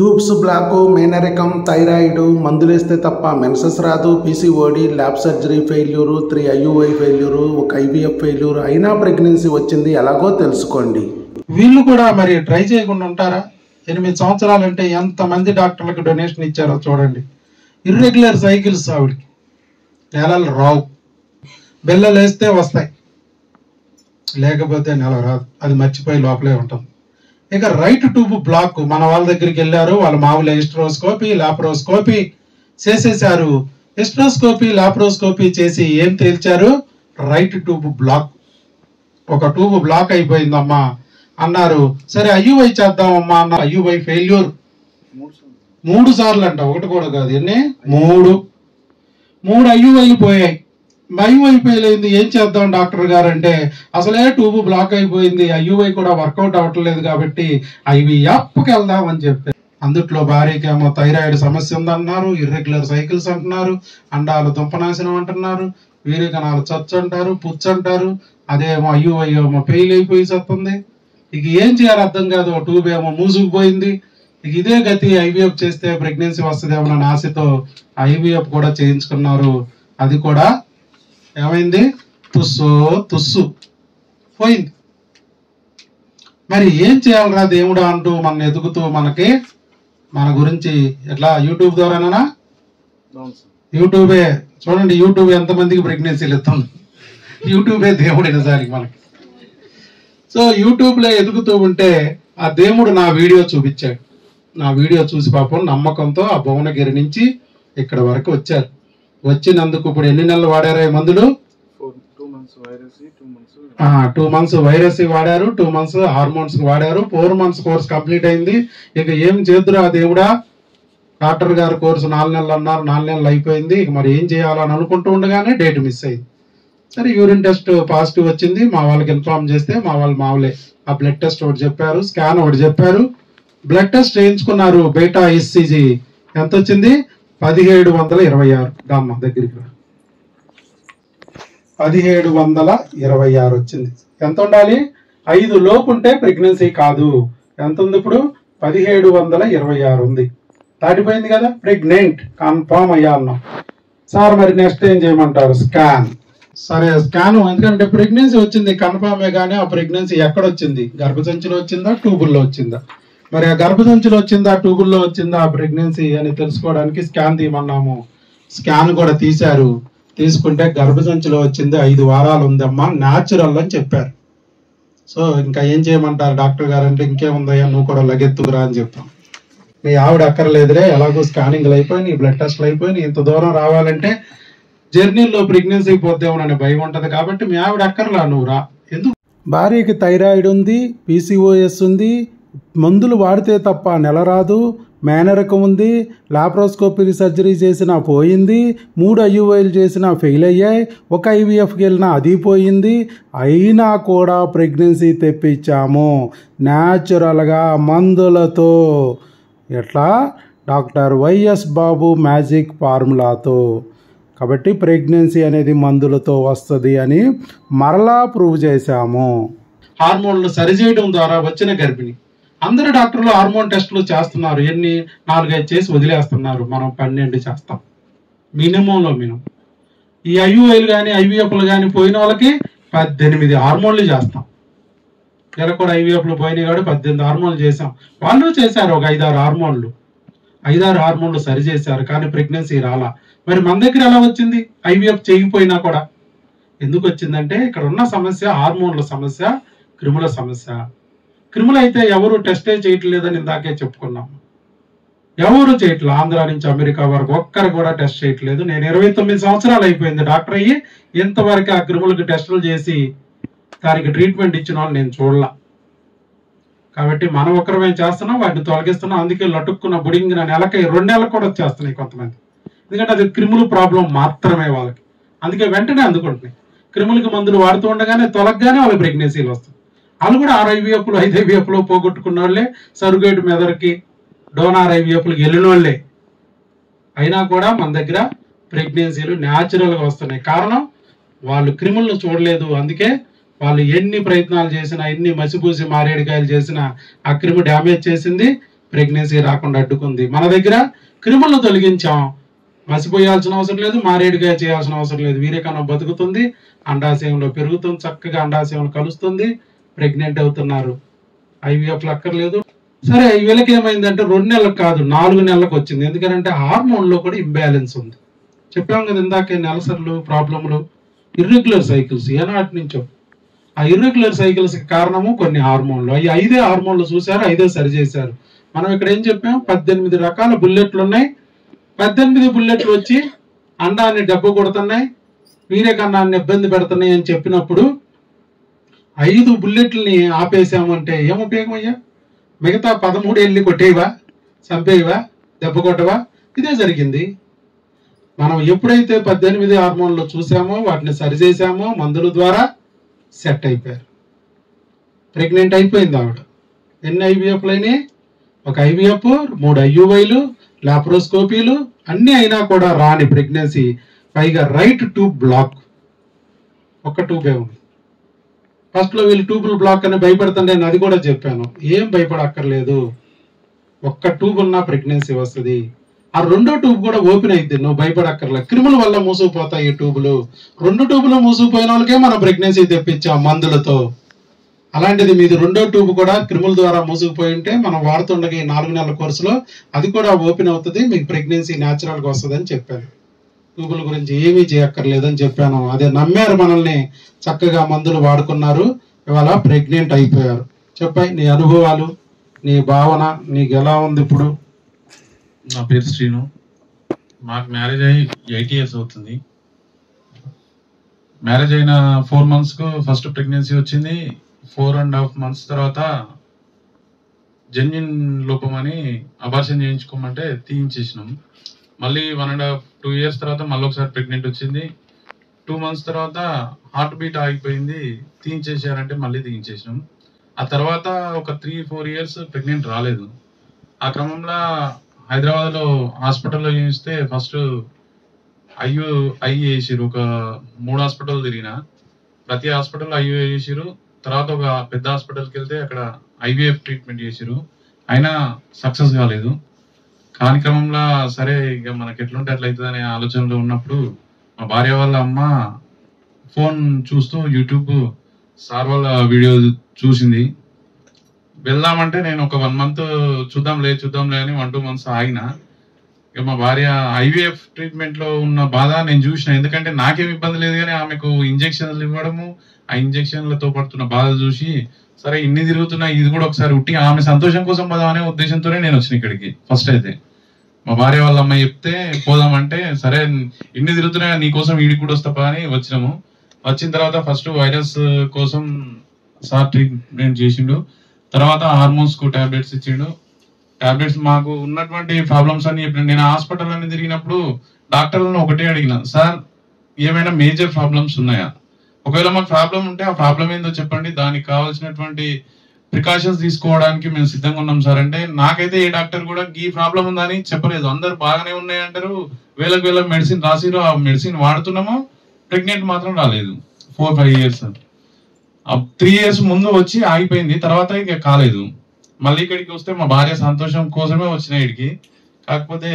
Tubes block, మేనరికం, thyroid, మందులేస్తే తప్ప మెన్సెస్ రాదు, PCOD, lab surgery failure, 3 IUI failure, 1 IVF failure అయినా ప్రెగ్నెన్సీ వచ్చింది ఎలాగో తెలుసుకోండి. వీళ్ళు కూడా మరి ట్రై చేయకుండా ఉంటారా? 8 సంవత్సరాలంటే ఎంతమంది డాక్టర్లకు డొనేషన్ ఇచ్చారో చూడండి. ఇర్రెగ్యులర్ సైకిల్స్ ఆవిడికి, నెలలు రావు, బెల్లలు వేస్తే వస్తాయి, లేకపోతే నెల రాదు, అది మర్చిపోయి లోపలే ఉంటాం. ఇక రైట్ ట్యూబ్ బ్లాక్, మన వాళ్ళ దగ్గరికి వెళ్ళారు, వాళ్ళు మామూలు హిస్టరోస్కోపీ లాప్రోస్కోపీ చేసేసారు. హిస్టరోస్కోపీ లాప్రోస్కోపీ చేసి ఏం తేల్చారు? రైట్ ట్యూబ్ బ్లాక్, ఒక ట్యూబ్ బ్లాక్ అయిపోయిందమ్మా అన్నారు. సరే IUI చేద్దామమ్మా అన్న, IUI ఫెయిల్యూర్ 3 సార్లు అంట, ఒకటి కూడా కాదు. ఎన్ని? 3 IUIలు పోయాయి. IUI ఫెయిల్ అయింది, ఏం చేద్దాం డాక్టర్ గారు అంటే, అసలే ట్యూబ్ బ్లాక్ అయిపోయింది, IUI కూడా వర్కౌట్ అవ్వట్లేదు కాబట్టి IVFకి వెళ్దాం అని చెప్పారు. అందుట్లో భార్యకేమో థైరాయిడ్ సమస్య ఉందన్నారు, ఇర్రెగ్యులర్ సైకిల్స్ అంటున్నారు, అండాలు దుంపనాశనం అంటున్నారు, వీరికణాలు చచ్చు అంటారు, పుచ్చు అంటారు, అదేమో IUI ఏమో ఫెయిల్ అయిపోయి చెప్తుంది. ఇక ఏం చేయాలి అర్థం కాదు, ట్యూబ్ ఏమో మూసుకుపోయింది. ఇక ఇదే గతి IVF చేస్తే ప్రెగ్నెన్సీ వస్తుందేమో అని ఆశతో IVF కూడా చేయించుకున్నారు. అది కూడా ఏమైంది? తుస్సు పోయింది. మరి ఏం చేయాలరా దేవుడా అంటూ మన ఎదుగుతూ మనకి మన గురించి ఎట్లా యూట్యూబ్ ద్వారానేనా? యూట్యూబే చూడండి, యూట్యూబ్ ఎంతమందికి ప్రెగ్నెన్సీలు ఇస్తుంది, యూట్యూబే దేవుడైన దానికి మనకి. సో యూట్యూబ్లో ఎదుగుతూ ఉంటే ఆ దేవుడు నా వీడియో చూపించాడు, నా వీడియో చూసి పాపం నమ్మకంతో ఆ భువనగిరి నుంచి ఇక్కడ వరకు వచ్చారు. వచ్చినందుకు ఇప్పుడు ఎన్ని నెలలు వాడారు ఈ మందులు? 2 మంత్స్ వైరస్ వాడారు, 2 మంత్స్ హార్మోన్స్ వాడారు, 4 మంత్స్ కోర్స్ కంప్లీట్ అయింది. ఇక ఏం చేద్దురా దేవుడా, డాక్టర్ గారు కోర్సు 4 నెలలు అన్నారు, 4 నెలలు అయిపోయింది. ఇక మరి ఏం చేయాలని అనుకుంటూ ఉండగానే డేట్ మిస్ అయింది. సరే యూరిన్ టెస్ట్ పాజిటివ్ వచ్చింది, మా వాళ్ళకి ఇన్ఫార్మ్ చేస్తే మా వాళ్ళు మావులే ఆ బ్లడ్ టెస్ట్ ఒకటి చెప్పారు, స్కాన్ ఒకటి చెప్పారు. బ్లడ్ టెస్ట్ చేయించుకున్నారు, బేటా ECG ఎంత వచ్చింది? 1726. దామ్మ దగ్గరికి 1726 వచ్చింది. ఎంత ఉండాలి? 5 లోపు ఉంటే ప్రెగ్నెన్సీ కాదు. ఎంత ఉంది ఇప్పుడు? 1726 ఉంది, దాటిపోయింది కదా, ప్రెగ్నెంట్ కన్ఫామ్ అయ్యా అన్నాం. సార్ మరి నెక్స్ట్ ఏం చేయమంటారు? స్కాన్. సరే స్కాన్, ఎందుకంటే ప్రెగ్నెన్సీ వచ్చింది కన్ఫామే, కానీ ఆ ప్రెగ్నెన్సీ ఎక్కడొచ్చింది? గర్భసంచిలో వచ్చిందా, ట్యూబుల్లో వచ్చిందా? మరి ఆ గర్భసంచిలో వచ్చిందా, ట్యూబుల్లో వచ్చిందా ఆ ప్రెగ్నెన్సీ అని తెలుసుకోవడానికి స్కాన్ తీయమన్నాము. స్కాన్ కూడా తీశారు. తీసుకుంటే గర్భసంచిలో వచ్చింది, 5 వారాలు ఉందమ్మా, న్యాచురల్ అని చెప్పారు. సో ఇంకా ఏం చేయమంటారు డాక్టర్ గారు అంటే, ఇంకేముందయ్యా నువ్వు కూడా లగెత్తుకురా అని చెప్పాం. మీ ఆవిడ అక్కర్లేదులే, ఎలాగో స్కానింగ్లు అయిపోయినాయి, బ్లడ్ టెస్ట్లు అయిపోయినాయి, ఇంత దూరం రావాలంటే జర్నీలో ప్రెగ్నెన్సీ పోద్దామోనని భయం ఉంటుంది కాబట్టి మీ ఆవిడ అక్కర్లా, నువ్వు రా. ఎందుకు? భార్యకి థైరాయిడ్ ఉంది, PCOS ఉంది, మందులు వాడితే తప్ప నెల రాదు, మేనరకం ఉంది, లాప్రోస్కోపీ సర్జరీ చేసినా పోయింది, 3 IUIలు చేసినా ఫెయిల్ అయ్యాయి, 1 IVFకి వెళ్ళినా అది పోయింది, అయినా కూడా ప్రెగ్నెన్సీ తెప్పించాము న్యాచురల్గా మందులతో. ఎట్లా? డాక్టర్ YS బాబు మ్యాజిక్ ఫార్ములాతో. కాబట్టి ప్రెగ్నెన్సీ అనేది మందులతో వస్తుంది అని మరలా ప్రూవ్ చేశాము. హార్మోన్లు సరిచేయడం ద్వారా వచ్చిన గర్భిణి, అందరు డాక్టర్లు హార్మోన్ టెస్టులు చేస్తున్నారు, ఎన్ని 4-5 చేసి వదిలేస్తున్నారు, మనం 12 చేస్తాం మినిమంలో మినిమం. ఈ IUIలు కానీ IVFలు కానీ పోయిన వాళ్ళకి 18 హార్మోన్లు చేస్తాం. ఇలా కూడా IVFలు పోయినాయి కాబట్టి 18 హార్మోన్లు చేసాం. వాళ్ళు చేశారు ఒక 5-6 హార్మోన్లు సరి చేశారు, కానీ ప్రెగ్నెన్సీ రాలా. మరి మన దగ్గర ఎలా వచ్చింది? IVF చేయకపోయినా కూడా ఎందుకు వచ్చిందంటే, ఇక్కడ ఉన్న సమస్య హార్మోన్ల సమస్య, క్రిముల సమస్య. క్రిములైతే ఎవరు టెస్టే చేయట్లేదని ఇందాకే చెప్పుకున్నాం, ఎవరు చేయట్లేదు, ఆంధ్ర నుంచి అమెరికా వరకు ఒక్కరు కూడా టెస్ట్ చేయట్లేదు. నేను 29 సంవత్సరాలు అయిపోయింది డాక్టర్ అయ్యి, ఇంతవరకు ఆ క్రిములకు టెస్టులు చేసి దానికి ట్రీట్మెంట్ ఇచ్చిన వాళ్ళు నేను చూడలా. కాబట్టి మనం ఒక్కరమేం చేస్తున్నాం, వాటిని తొలగిస్తున్నాం. అందుకే లటుక్కున్న బుడింగిన నెలకి 2 నెలలకు కూడా వచ్చేస్తున్నాయి కొంతమంది, ఎందుకంటే అది క్రిముల ప్రాబ్లం మాత్రమే వాళ్ళకి, అందుకే వెంటనే అందుకుంటున్నాయి. క్రిములకి మందులు వాడుతూ ఉండగానే తొలగగానే వాళ్ళ ప్రెగ్నెన్సీలు వస్తాయి. వాళ్ళు కూడా 6 IVFలు, 5 IVFలు పోగొట్టుకున్న వాళ్ళే, సర్గేట్ మెదర్కి డోనార్ IVFలకు వెళ్ళిన వాళ్ళే, అయినా కూడా మన దగ్గర ప్రెగ్నెన్సీలు న్యాచురల్గా వస్తున్నాయి. కారణం వాళ్ళు క్రిములను చూడలేదు. అందుకే వాళ్ళు ఎన్ని ప్రయత్నాలు చేసినా, ఎన్ని మసిపూసి మారేడుకాయలు చేసినా ఆ క్రిము డ్యామేజ్ చేసింది, pregnancy రాకుండా అడ్డుకుంది. మన దగ్గర క్రిములను తొలగించాం, మసిపోయాల్సిన అవసరం లేదు, మారేడుగా చేయాల్సిన అవసరం లేదు. వీరేకన్నా బతుకుతుంది, అండాశయంలో పెరుగుతుంది, చక్కగా అండాశయంలో కలుస్తుంది, ప్రెగ్నెంట్ అవుతున్నారు. IVF అక్కర్లేదు. సరే వీళ్ళకి ఏమైందంటే 2 నెలలకు కాదు 4 నెలలకు వచ్చింది. ఎందుకంటే హార్మోన్లో కూడా ఇంబ్యాలెన్స్ ఉంది. చెప్పాము కదా ఇందాకే నెలసర్లు ప్రాబ్లంలు ఇర్రెగ్యులర్ సైకిల్స్ ఏనాటి నుంచో. ఆ ఇర్రెగ్యులర్ సైకిల్స్కి కారణము కొన్ని హార్మోన్లు. అవి 5 హార్మోన్లు చూసారు, 5 సరిచేశారు. మనం ఇక్కడ ఏం చెప్పాం, 18 రకాల బుల్లెట్లు ఉన్నాయి. 18 బుల్లెట్లు వచ్చి అండాన్ని డబ్బు కొడుతున్నాయి, వీరేకన్నాన్ని ఇబ్బంది పెడుతున్నాయి అని చెప్పినప్పుడు 5 బుల్లెట్లని ఆపేసామంటే ఏం ఉపయోగం అయ్యా? మిగతా 13 వెళ్ళి కొట్టేవా, చంపేవా, దెబ్బ కొట్టవా? ఇదే జరిగింది. మనం ఎప్పుడైతే 18 హార్మోన్లు చూసామో వాటిని సరిచేసామో మందుల ద్వారా సెట్ అయిపోయారు, ప్రెగ్నెంట్ అయిపోయింది ఆవిడ. ఎన్ని IVFలు అయినాయి? 1 IVF, 3 IUIలు, లాప్రోస్కోపీలు అన్నీ అయినా కూడా రాని ప్రెగ్నెన్సీ. పైగా రైట్ ట్యూబ్ బ్లాక్, ఒక ట్యూబే ఉంది. ఫస్ట్లో వీళ్ళు ట్యూబులు బ్లాక్ అని భయపడుతుండే, నేను అది కూడా చెప్పాను. ఏం భయపడక్కర్లేదు, ఒక్క ట్యూబ్ ఉన్న ప్రెగ్నెన్సీ వస్తుంది. ఆ 2వ ట్యూబ్ కూడా ఓపెన్ అయింది, నువ్వు భయపడక్కర్లేదు. క్రిముల వల్ల మూసుకుపోతాయి ఈ ట్యూబులు. 2 ట్యూబులు మూసుకుపోయిన వాళ్ళకే మనం ప్రెగ్నెన్సీ తెప్పించాం మందులతో. అలాంటిది మీది 2వ ట్యూబ్ కూడా క్రిముల ద్వారా మూసుకుపోయి ఉంటే మనం వాడుతుండగా ఈ 4 నెలల కోర్సులో అది కూడా ఓపెన్ అవుతుంది, మీకు ప్రెగ్నెన్సీ న్యాచురల్గా వస్తుందని చెప్పాను. ట్యూబుల గురించి ఏమీ చేయక్కర్లేదని చెప్పాను. అదే నమ్మారు మనల్ని, చక్కగా మందులు వాడుకున్నారు, ఇవాళ ప్రెగ్నెంట్ అయిపోయారు. చెప్పాయి నీ అనుభవాలు, నీ భావన, నీకు ఎలా ఉంది ఇప్పుడు? నా పేరు శ్రీను. నాకు మ్యారేజ్ అయ్యి 8 ఇయర్స్ అవుతుంది. మ్యారేజ్ అయిన 4 మంత్స్కు ఫస్ట్ ప్రెగ్నెన్సీ వచ్చింది. 4.5 మంత్స్ తర్వాత జన్యున్ లోపం అని అబార్షన్ చేయించుకోమంటే తీయించేసినాం. మళ్ళీ 1.5-2 ఇయర్స్ తర్వాత మళ్ళీ ఒకసారి ప్రెగ్నెంట్ వచ్చింది. 2 మంత్స్ తర్వాత హార్ట్ బీట్ ఆగిపోయింది, తీయించేసారంటే మళ్ళీ తీయించేసినాం. ఆ తర్వాత ఒక 3-4 ఇయర్స్ ప్రెగ్నెంట్ రాలేదు. ఆ క్రమంలో హైదరాబాద్లో హాస్పిటల్లో చూపిస్తే ఫస్ట్ IUI చేసిరు. ఒక 3 హాస్పిటల్ తిరిగిన, ప్రతి హాస్పిటల్లో IUI చేసిరు. తర్వాత ఒక పెద్ద హాస్పిటల్కి వెళ్తే అక్కడ IVF ట్రీట్మెంట్ చేసిరు, అయినా సక్సెస్ కాలేదు. కార్యక్రమంలో సరే ఇక మనకి ఎట్లుంటే అట్లయితుంది అనే ఆలోచనలో ఉన్నప్పుడు మా భార్య వాళ్ళ అమ్మ ఫోన్ చూస్తూ యూట్యూబ్ సార్ వాళ్ళ వీడియో చూసింది. వెళ్దామంటే నేను ఒక 1 మంత్ చూద్దాంలే అని 1-2 మంత్స్ ఆగిన. ఇక మా భార్య IVF ట్రీట్మెంట్లో ఉన్న బాధ నేను చూసిన, ఎందుకంటే నాకేం ఇబ్బంది లేదు కానీ ఆమెకు ఇంజక్షన్లు ఇవ్వడము, ఆ ఇంజక్షన్లతో పడుతున్న బాధ చూసి సరే ఇన్ని తిరుగుతున్నా ఇది కూడా ఒకసారి ఉట్టి ఆమె సంతోషం కోసం పోదామనే ఉద్దేశంతోనే నేను వచ్చిన ఇక్కడికి. ఫస్ట్ అయితే మా భార్య వాళ్ళ అమ్మాయి చెప్తే పోదామంటే సరే ఇన్ని తిరుగుతున్నా నీకోసం వీడికి కూడా వస్తాపా అని వచ్చినాము. వచ్చిన తర్వాత ఫస్ట్ వైరస్ కోసం సార్ ట్రీట్మెంట్ చేసిండు, తర్వాత హార్మోన్స్కు టాబ్లెట్స్ ఇచ్చిండు. టాబ్లెట్స్ మాకు ఉన్నటువంటి ప్రాబ్లమ్స్ అని చెప్పిన. నేను హాస్పిటల్ అని తిరిగినప్పుడు డాక్టర్లను ఒకటే అడిగిన, సార్ ఏమైనా మేజర్ ప్రాబ్లమ్స్ ఉన్నాయా, ఒకవేళ మాకు ప్రాబ్లం ఉంటే ఆ ప్రాబ్లం ఏందో చెప్పండి, దానికి కావాల్సినటువంటి ప్రికాషన్స్ తీసుకోవడానికి మేము సిద్ధంగా ఉన్నాం సార్ అంటే, నాకైతే ఏ డాక్టర్ కూడా ఈ ప్రాబ్లం ఉందని చెప్పలేదు. అందరు బాగానే ఉన్నాయి అంటారు, వేలకు వేల మెడిసిన్ రాసిరు, ఆ మెడిసిన్ వాడుతున్నాము, ప్రెగ్నెంట్ మాత్రం రాలేదు. 4-5 ఇయర్స్ 3 ఇయర్స్ ముందు వచ్చి ఆగిపోయింది, తర్వాత ఇంకా కాలేదు. మళ్ళీ ఇక్కడికి వస్తే మా భార్య సంతోషం కోసమే వచ్చిన ఇక్కడికి, కాకపోతే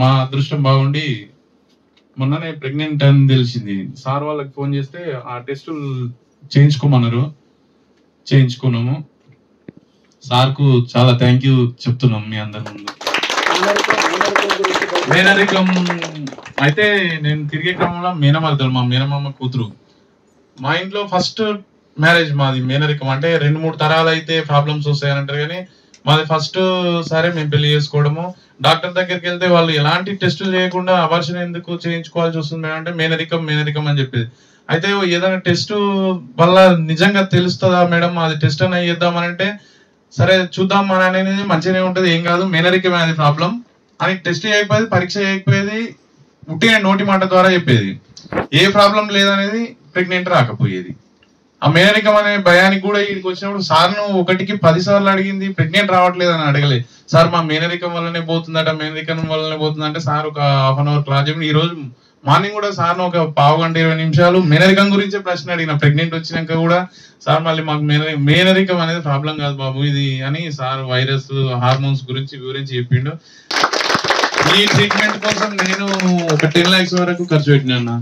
మా అదృష్టం బాగుండి మొన్ననే ప్రెగ్నెంట్ అని తెలిసింది. సార్ వాళ్ళకి ఫోన్ చేస్తే ఆ టెస్టులు చేయించుకోమన్నారు, చేయించుకున్నాము. సార్కు చాలా థ్యాంక్ యూ చెప్తున్నాం మీ అందరి ముందు. మేనరికం అయితే నేను తిరిగే క్రమంలో మేనమలుతాడు, మా మేనమామ కూతురు. మా ఇంట్లో ఫస్ట్ మ్యారేజ్ మాది మేనరికం అంటే 2-3 తరాలు అయితే ప్రాబ్లమ్స్ వస్తాయని అంటారు, కానీ మాది ఫస్ట్ సరే మేము పెళ్లి చేసుకోవడము. డాక్టర్ దగ్గరికి వెళ్తే వాళ్ళు ఎలాంటి టెస్టులు చేయకుండా అబార్షన్ ఎందుకు చేయించుకోవాల్సి వస్తుంది అంటే మేనరికం మేనరికం అని చెప్పేది. అయితే ఏదైనా టెస్ట్ వల్ల నిజంగా తెలుస్తుందా మేడం, అది టెస్ట్ అని చేద్దామని అంటే సరే చూద్దాం మన అనేది మంచిగానే ఉంటుంది, ఏం కాదు, మేనరికమే అది ప్రాబ్లం అని టెస్ట్ చేయకపోయేది, పరీక్ష చేయకపోయేది, ఉట్టిన నోటి మాట ద్వారా చెప్పేది. ఏ ప్రాబ్లం లేదనేది ప్రెగ్నెంట్ రాకపోయేది. ఆ మేనరికం అనే భయానికి కూడా వీడికి వచ్చినప్పుడు సార్ను 1కి 10 సార్లు అడిగింది, ప్రెగ్నెంట్ రావట్లేదు అని అడగలేదు. సార్ మా మేనరికం వల్లనే పోతుందట, మేనరికం వల్లనే పోతుందంటే సార్ ఒక హాఫ్ అవర్ క్లాస్ చెప్పి ఈ రోజు మార్నింగ్ కూడా సార్ ఒక 15–20 నిమిషాలు మేనరికం గురించి ప్రశ్న అడిగిన. ప్రెగ్నెంట్ వచ్చినాక కూడా సార్ మళ్ళీ మాకు మేనరికం అనేది ప్రాబ్లం కాదు బాబు ఇది అని సార్ వైరస్ హార్మోన్స్ గురించి వివరించి చెప్పిండు. ఈ ట్రీట్మెంట్ కోసం నేను ఒక 10 lakhs వరకు ఖర్చు పెట్టినా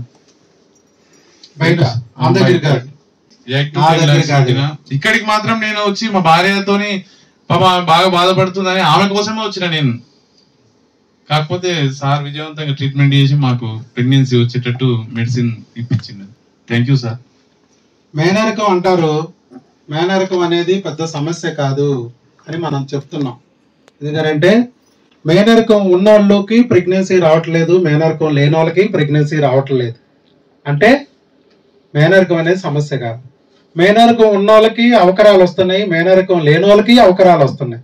ఇక్కడికి. మాత్రం నేను వచ్చి మా భార్యతోని బాగా బాధపడుతుందని ఆమె కోసమే వచ్చిన నేను. కాకపోతే సార్ విజయవంతంగా ట్రీట్మెంట్ చేసి మాకు ప్రెగ్నెన్సీ వచ్చేటట్టు మెడిసిన్ ఇప్పించింది. Thank you sir. మేనరికం అంటారు, మేనరికం అనేది పెద్ద సమస్య కాదు అని మనం చెప్తున్నాం. ఎందుకంటే మేనరికం ఉన్న వాళ్ళకి ప్రెగ్నెన్సీ రావట్లేదు, మేనరికం లేని వాళ్ళకి ప్రెగ్నెన్సీ రావట్లేదు. అంటే మేనరికం అనేది సమస్య కాదు. మేనరికం ఉన్న వాళ్ళకి అవకరాలు వస్తున్నాయి, మేనరికం లేని వాళ్ళకి అవకరాలు వస్తున్నాయి.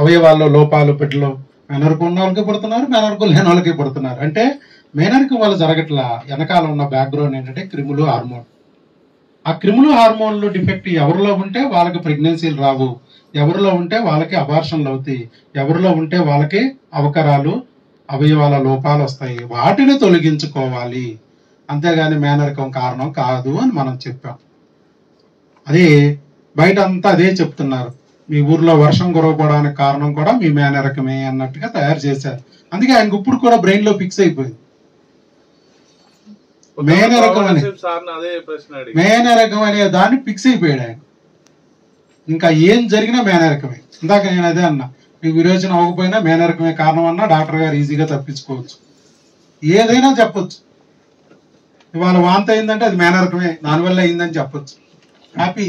అవయవాళ్ళు లోపాలు పెట్టలు మేనరికం ఉన్న వాళ్ళకి పుడుతున్నారు, మేనరికం లేని వాళ్ళకి పుడుతున్నారు. అంటే మేనరికం వాళ్ళు జరగట్లా వెనకాల ఉన్న బ్యాక్గ్రౌండ్ ఏంటంటే క్రిములు హార్మోన్. ఆ క్రిములు హార్మోన్లు డిఫెక్ట్ ఎవరిలో ఉంటే వాళ్ళకి ప్రెగ్నెన్సీలు రావు, ఎవరిలో ఉంటే వాళ్ళకి అబార్షన్లు అవుతాయి, ఎవరిలో ఉంటే వాళ్ళకి అవకరాలు అవయవాల లోపాలు వస్తాయి. వాటిని తొలగించుకోవాలి, అంతేగాని మేనరికం కారణం కాదు అని మనం చెప్పాం. అదే బయట అంతా అదే చెప్తున్నారు, మీ ఊర్లో వర్షం కురవడానికి కారణం కూడా మీ మేనరికమే అన్నట్టుగా తయారు చేశారు. అందుకే ఆయనకు ఇప్పుడు కూడా బ్రెయిన్ లో ఫిక్స్ అయిపోయింది మేనరికం అని. మేనరికం అనే దాన్ని ఫిక్స్ అయిపోయాడు ఆయన. ఇంకా ఏం జరిగినా మేనరికమే. ఇందాక నేను అదే అన్నా, నీకు విరోచన అవ్వకపోయినా మేనరికమే కారణం అన్నా డాక్టర్ గారు ఈజీగా తప్పించుకోవచ్చు. ఏదైనా చెప్పచ్చు, ఇవాళ వాంత అయిందంటే అది మేనరికమే దానివల్ల అయిందని చెప్పచ్చు. హ్యాపీ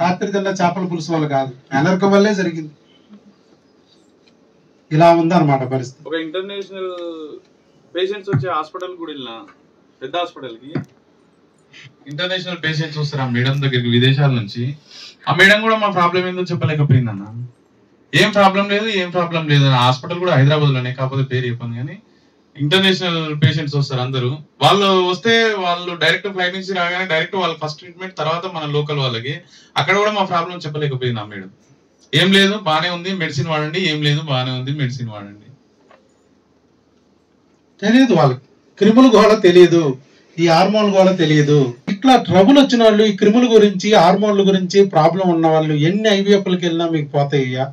రాత్రి తిన్న చేపల పులుసు వల్ల కాదు, మేనరికం వల్లే జరిగింది. ఇలా ఉందన్నమాట పరిస్థితి. ఒక ఇంటర్నేషనల్ పేషెంట్స్ వచ్చే హాస్పిటల్ కూడా వెళ్ళినా, పెద్ద హాస్పిటల్కి ఇంటర్నేషనల్ పేషెంట్స్ వస్తారు ఆ మేడం దగ్గరికి విదేశాల నుంచి. ఆ మేడం కూడా మా ప్రాబ్లం ఏందో చెప్పలేకపోయింది అన్న. ఏం ప్రాబ్లం లేదు అని. హాస్పిటల్ కూడా హైదరాబాద్లోనే, కాకపోతే పేరు చెప్పాను. కానీ ఇంటర్నేషనల్ పేషెంట్స్ వస్తారు అందరూ. వాళ్ళు వస్తే వాళ్ళు డైరెక్ట్ ఫ్లైట్ నుంచి రాగానే డైరెక్ట్ వాళ్ళ ఫస్ట్ ట్రీట్మెంట్, తర్వాత మన లోకల్ వాళ్ళకి. అక్కడ కూడా మా ప్రాబ్లం చెప్పలేకపోయింది ఆ మేడం. ఏం లేదు బాగానే ఉంది మెడిసిన్ వాడండి, ఏం లేదు బాగానే ఉంది మెడిసిన్ వాడండి. తెలియదు వాళ్ళకి క్రిములు కూడా తెలియదు, ఈ హార్మోన్ కూడా తెలియదు. ఇట్లా ట్రబుల్ వచ్చిన వాళ్ళు, ఈ క్రిముల గురించి హార్మోన్ల గురించి ప్రాబ్లం ఉన్న వాళ్ళు ఎన్ని ఐవీఎఫ్లకి వెళ్ళినా మీకు పోతాయ్యా.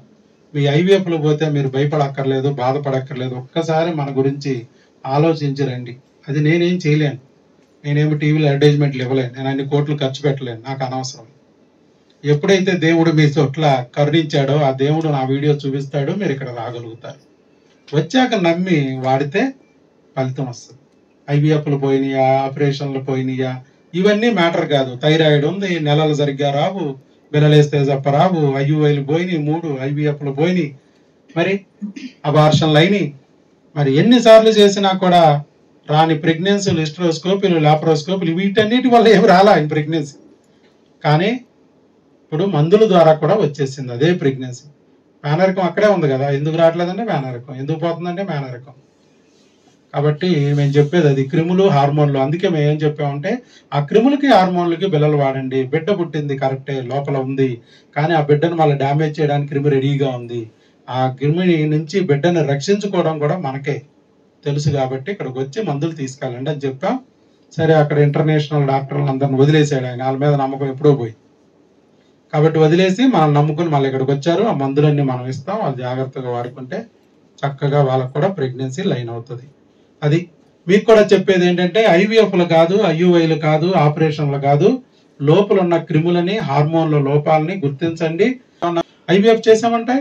మీ ఐవీఎఫ్లు పోతే మీరు భయపడక్కర్లేదు, బాధపడక్కర్లేదు. ఒక్కసారి మన గురించి ఆలోచించరండి. అది నేనేం చేయలేను, నేనేమి టీవీలో అడ్వర్టైజ్మెంట్లు ఇవ్వలేను, నేను అన్ని కోట్లు ఖర్చు పెట్టలేను, నాకు అనవసరం. ఎప్పుడైతే దేవుడు మీ చోట్ల కరుణించాడో ఆ దేవుడు నా వీడియో చూపిస్తాడో మీరు ఇక్కడ రాగలుగుతారు. వచ్చాక నమ్మి వాడితే ఫలితం వస్తుంది. ఐవీఎఫ్లు పోయినాయా, ఆపరేషన్లు పోయినాయా, ఇవన్నీ మ్యాటర్ కాదు. థైరాయిడ్ ఉంది, నెలలు సరిగ్గా రావు, బిల్లలేస్తే చెప్పరావు, ఐయుఐలు పోయినాయి 3, ఐవీఎఫ్లు పోయినాయి, మరి అబార్షన్లు అయినాయి. మరి ఎన్నిసార్లు చేసినా కూడా రాని ప్రెగ్నెన్సీలు, హిస్టరోస్కోపీలు, లాప్రోస్కోపీలు, వీటన్నిటి వల్ల ఏమి రాలా ఈ ప్రెగ్నెన్సీ. కానీ ఇప్పుడు మందుల ద్వారా కూడా వచ్చేసింది అదే ప్రెగ్నెన్సీ. మేనరికం అక్కడే ఉంది కదా, ఎందుకు రావట్లేదంటే మేనరికం, ఎందుకు పోతుందంటే మేనరికం. కాబట్టి మేము చెప్పేది అది, క్రిములు హార్మోన్లు. అందుకే మేము ఏం చెప్పామంటే ఆ క్రిములకి హార్మోన్లకి బిల్లలు వాడండి. బిడ్డ పుట్టింది కరెక్టే, లోపల ఉంది, కానీ ఆ బిడ్డను మళ్ళీ డ్యామేజ్ చేయడానికి క్రిమి రెడీగా ఉంది. ఆ క్రిమిని నుంచి బిడ్డను రక్షించుకోవడం కూడా మనకే తెలుసు, కాబట్టి ఇక్కడికి వచ్చి మందులు తీసుకెళ్ళండి అని చెప్పాం. సరే అక్కడ ఇంటర్నేషనల్ డాక్టర్లను అందరిని వదిలేసాడు ఆయన, వాళ్ళ మీద నమ్మకం ఎప్పుడో పోయి. కాబట్టి వదిలేసి మనం నమ్ముకుని మళ్ళీ ఇక్కడికి వచ్చారు. ఆ మందులన్నీ మనం ఇస్తాం, వాళ్ళు జాగ్రత్తగా వాడుకుంటే చక్కగా వాళ్ళకు కూడా ప్రెగ్నెన్సీ లైన్ అవుతుంది. అది మీకు కూడా చెప్పేది ఏంటంటే ఐవీఎఫ్లు కాదు, ఐయుఐలు కాదు, ఆపరేషన్లు కాదు, లోపల ఉన్న క్రిములని హార్మోన్ల లోపాలని గుర్తించండి. ఐవీఎఫ్ చేసామంటే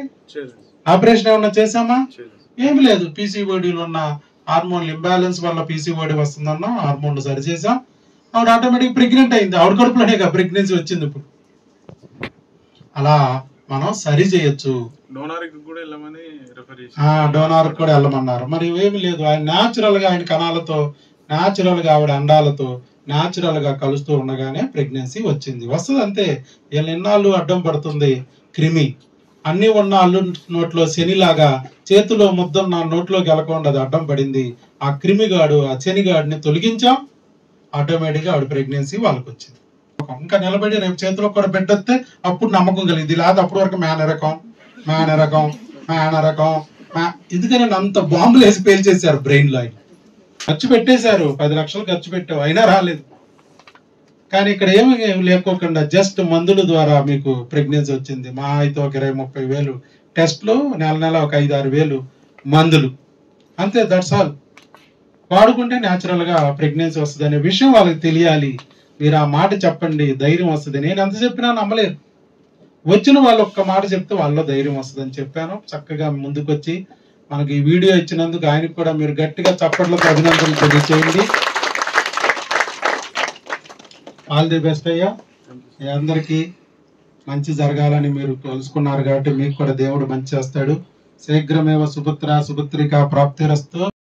ఆపరేషన్ ఏమన్నా చేసామా? ఏమి లేదు. పీసీఓడీలో ఉన్న హార్మోన్లు ఇంబ్యాలెన్స్ వల్ల పీసీఓడీ వస్తుందన్నా హార్మోన్లు సరి చేసాం, ఆవిడ ఆటోమేటిక్ ప్రెగ్నెంట్ అయింది. ఆవిడ కడుపులోనే కదా ప్రెగ్నెన్సీ వచ్చింది. ఇప్పుడు అలా మనం సరి చేయొచ్చు. డోనార్ కూడా వెళ్ళమన్నారు. మరి ఏమి లేదు, ఆయన న్యాచురల్ గా ఆయన కణాలతో, న్యాచురల్ గా ఆవిడ అండాలతో న్యాచురల్ గా కలుస్తూ ఉండగానే ప్రెగ్నెన్సీ వచ్చింది. వస్తుంది అంతే. వీళ్ళ ఎన్నాళ్ళు అడ్డం పడుతుంది క్రిమి. అన్ని ఉన్న అల్లు నోట్లో శనిలాగా చేతిలో ముద్దన్న నోట్లోకి వెళ్ళకుండా అది అడ్డం పడింది. ఆ క్రిమిగాడు, ఆ శనిగాడిని తొలగించాం, ఆటోమేటిక్ గా ఆవిడ ప్రెగ్నెన్సీ వాళ్ళకి వచ్చింది. ఇంకా నిలబడి రేపు చేతిలో కూడా పెట్టేస్తే అప్పుడు నమ్మకం కలిగింది. లేదా అప్పటి వరకు మేనరకం మేనరకం మేనరకం, ఎందుకని అంత బాంబులు వేసి పేల్చేశారు బ్రెయిన్ లో. ఖర్చు పెట్టేశారు, 10 లక్షలు ఖర్చు పెట్టావు అయినా రాలేదు. కానీ ఇక్కడ ఏమి లేకోకుండా జస్ట్ మందుల ద్వారా మీకు ప్రెగ్నెన్సీ వచ్చింది. మా అయితే ఒక 20-30 వేలు టెస్ట్లు, నెల నెల ఒక 5-6 వేలు మందులు, అంతే. That's all. వాడుకుంటే న్యాచురల్గా ప్రెగ్నెన్సీ వస్తుంది అనే విషయం వాళ్ళకి తెలియాలి. మీరు ఆ మాట చెప్పండి, ధైర్యం వస్తుంది. నేను ఎంత చెప్పినా నమ్మలేరు. వచ్చిన వాళ్ళు ఒక్క మాట చెప్తే వాళ్ళలో ధైర్యం వస్తుందని చెప్పాను. చక్కగా ముందుకు వచ్చి మనకి ఈ వీడియో ఇచ్చినందుకు ఆయనకు కూడా మీరు గట్టిగా చప్పట్లతో అభినందనలు తెలియజేయండి. ఆల్ ది బెస్ట్ అయ్యా. అందరికీ మంచి జరగాలని మీరు తెలుసుకున్నారు కాబట్టి మీకు కూడా దేవుడు మంచి చేస్తాడు. శీఘ్రమేవ సుపుత్ర సుపుత్రిక ప్రాప్తిరస్తు.